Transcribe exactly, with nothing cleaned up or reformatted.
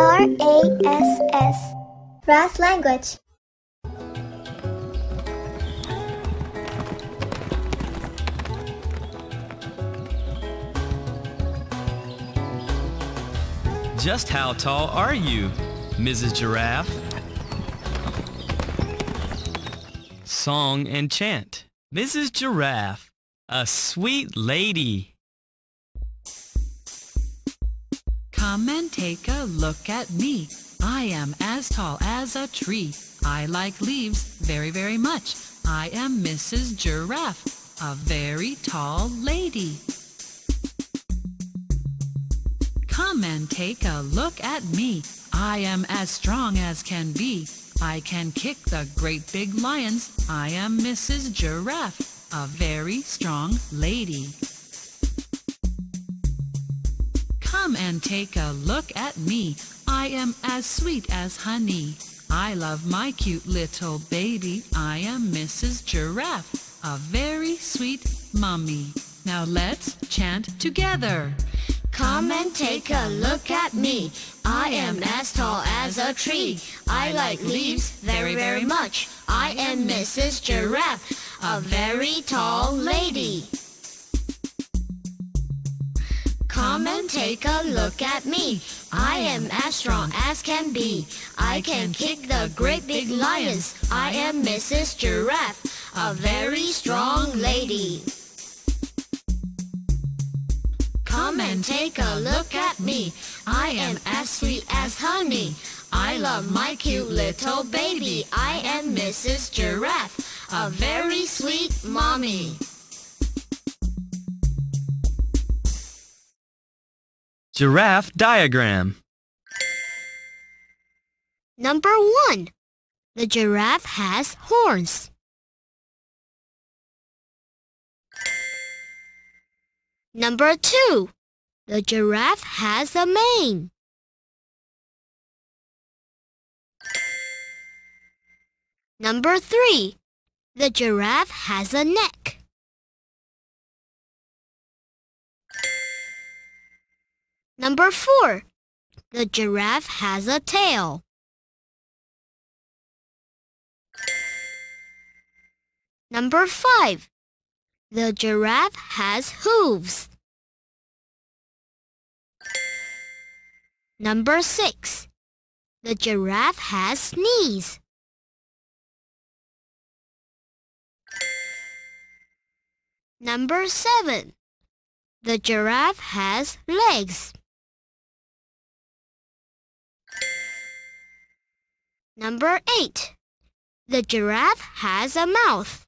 R A S S RASS language. Just how tall are you, Missus Giraffe? Song and chant. Missus Giraffe, a sweet lady. Come and take a look at me. I am as tall as a tree. I like leaves very, very much. I am Missus Giraffe, a very tall lady. Come and take a look at me. I am as strong as can be. I can kick the great big lions. I am Missus Giraffe, a very strong lady. Come and take a look at me. I am as sweet as honey. I love my cute little baby. I am Missus Giraffe, a very sweet mummy. Now let's chant together. Come and take a look at me. I am as tall as a tree. I like leaves very, very much. I am Missus Giraffe, a very tall lady. Come and take a look at me. I am as strong as can be. I can kick the great big lions. I am Missus Giraffe, a very strong lady. Come and take a look at me. I am as sweet as honey. I love my cute little baby. I am Missus Giraffe, a very sweet mommy. Giraffe diagram. Number one. The giraffe has horns. Number two. The giraffe has a mane. Number three. The giraffe has a neck. Number four. The giraffe has a tail. Number five. The giraffe has hooves. Number six. The giraffe has knees. Number seven. The giraffe has legs. Number eight. The giraffe has a mouth.